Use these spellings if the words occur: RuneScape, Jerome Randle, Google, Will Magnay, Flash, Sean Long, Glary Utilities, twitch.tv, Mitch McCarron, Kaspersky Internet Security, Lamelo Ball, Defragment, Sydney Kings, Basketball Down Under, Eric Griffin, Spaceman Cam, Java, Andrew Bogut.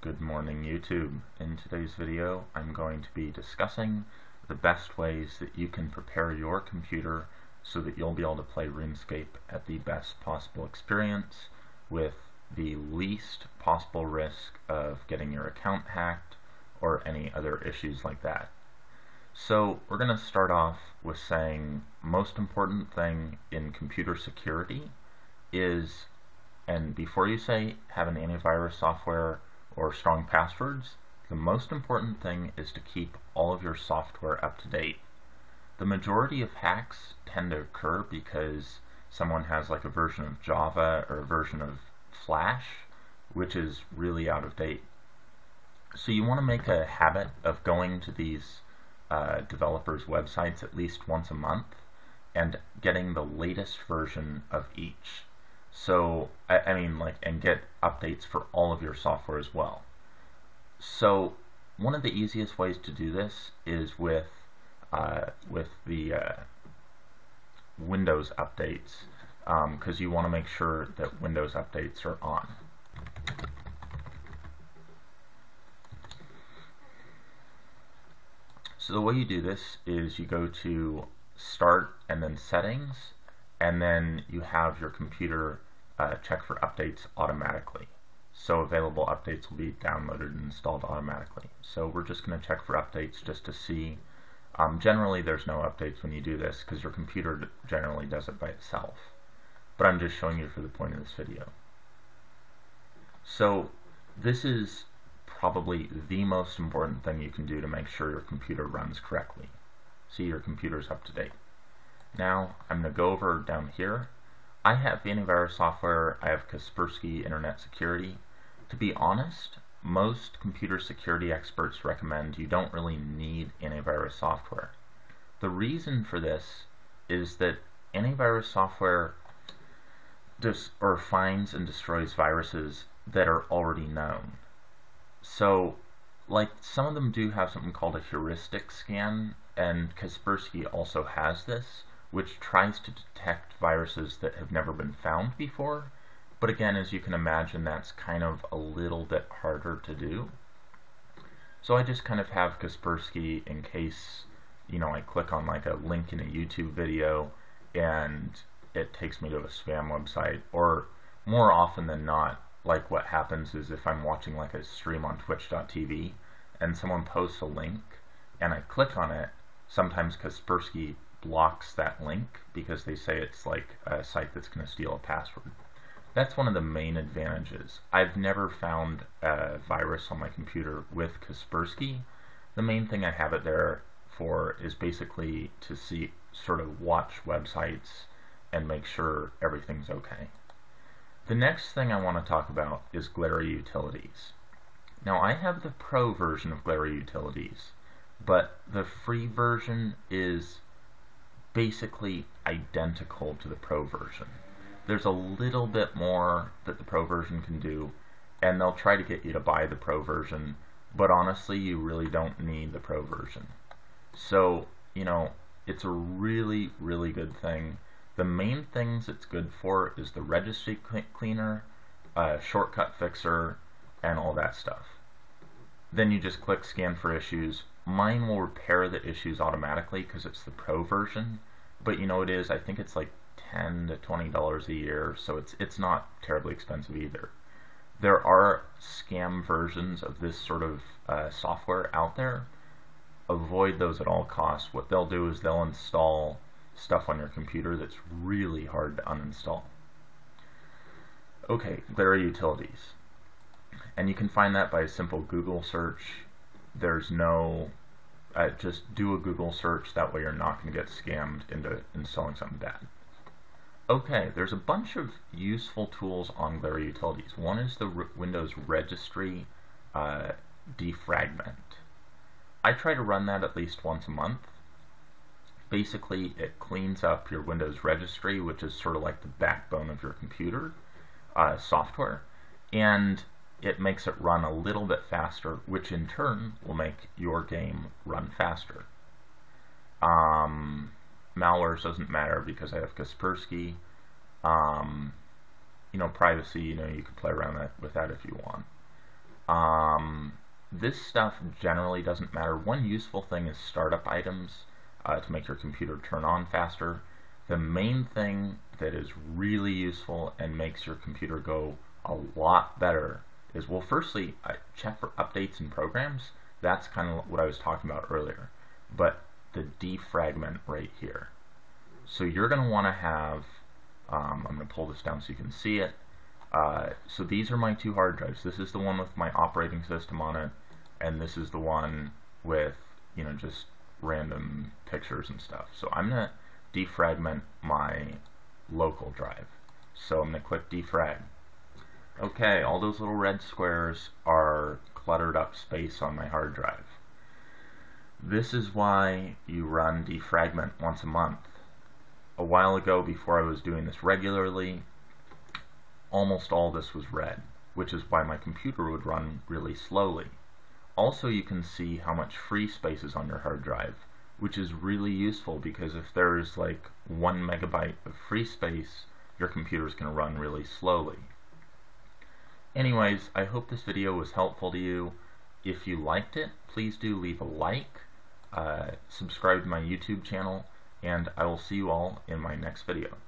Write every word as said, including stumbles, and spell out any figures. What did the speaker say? Good morning YouTube. In today's video I'm going to be discussing the best ways that you can prepare your computer so that you'll be able to play RuneScape at the best possible experience with the least possible risk of getting your account hacked or any other issues like that. So we're going to start off with saying most important thing in computer security is, and before you say have an antivirus software or strong passwords, the most important thing is to keep all of your software up to date. The majority of hacks tend to occur because someone has like a version of Java or a version of Flash, which is really out of date. So you want to make a habit of going to these uh, developers' websites at least once a month and getting the latest version of each. So, I, I mean, like, and get updates for all of your software as well. So, one of the easiest ways to do this is with, uh, with the uh, Windows updates, because um, you want to make sure that Windows updates are on. So the way you do this is you go to Start and then Settings, and then you have your computer uh, check for updates automatically. So available updates will be downloaded and installed automatically. So we're just going to check for updates just to see. Um, generally there's no updates when you do this because your computer generally does it by itself. But I'm just showing you for the point of this video. So this is probably the most important thing you can do to make sure your computer runs correctly. See, your computer's up to date. Now, I'm going to go over down here. I have antivirus software, I have Kaspersky Internet Security. To be honest, most computer security experts recommend you don't really need antivirus software. The reason for this is that antivirus software dis- or finds and destroys viruses that are already known. So, like, some of them do have something called a heuristic scan, and Kaspersky also has this, which tries to detect viruses that have never been found before. But again, as you can imagine, that's kind of a little bit harder to do. So I just kind of have Kaspersky in case, you know, I click on like a link in a YouTube video and it takes me to a spam website. Or more often than not, like what happens is if I'm watching like a stream on twitch dot t v and someone posts a link and I click on it, sometimes Kaspersky blocks that link because they say it's like a site that's going to steal a password. That's one of the main advantages. I've never found a virus on my computer with Kaspersky. The main thing I have it there for is basically to see, sort of watch websites and make sure everything's okay. The next thing I want to talk about is Glary Utilities. Now I have the pro version of Glary Utilities, but the free version is basically identical to the pro version. There's a little bit more that the pro version can do, and they'll try to get you to buy the pro version, but honestly you really don't need the pro version. So, you know, it's a really, really good thing. The main things it's good for is the registry cleaner, uh, shortcut fixer, and all that stuff. Then you just click scan for issues. Mine will repair the issues automatically because it's the pro version. But you know it is, I think it's like ten to twenty dollars a year, so it's it's not terribly expensive either. There are scam versions of this sort of uh, software out there. Avoid those at all costs. What they'll do is they'll install stuff on your computer that's really hard to uninstall. Okay, Glary Utilities. And you can find that by a simple Google search. There's no Uh, just do a Google search, that way you're not going to get scammed into installing something bad. Okay, there's a bunch of useful tools on Glary Utilities. One is the R Windows Registry uh, Defragment. I try to run that at least once a month. Basically, it cleans up your Windows Registry, which is sort of like the backbone of your computer uh, software, and it makes it run a little bit faster, which in turn will make your game run faster. Um, malwares doesn't matter because I have Kaspersky. Um, you know, privacy, you know, you can play around that, with that if you want. Um, This stuff generally doesn't matter. One useful thing is startup items uh, to make your computer turn on faster. The main thing that is really useful and makes your computer go a lot better is, well, firstly, uh, check for updates and programs. That's kind of what I was talking about earlier. But the defragment right here. So you're going to want to have, um, I'm going to pull this down so you can see it. Uh, so these are my two hard drives. This is the one with my operating system on it, and this is the one with, you know, just random pictures and stuff. So I'm going to defragment my local drive. So I'm going to click defrag. Okay, all those little red squares are cluttered up space on my hard drive. This is why you run defragment once a month. A while ago, before I was doing this regularly, almost all this was red, which is why my computer would run really slowly. Also, you can see how much free space is on your hard drive, which is really useful because if there's like one megabyte of free space, your computer's going to run really slowly. Anyways, I hope this video was helpful to you. If you liked it, please do leave a like, uh, subscribe to my YouTube channel, and I will see you all in my next video.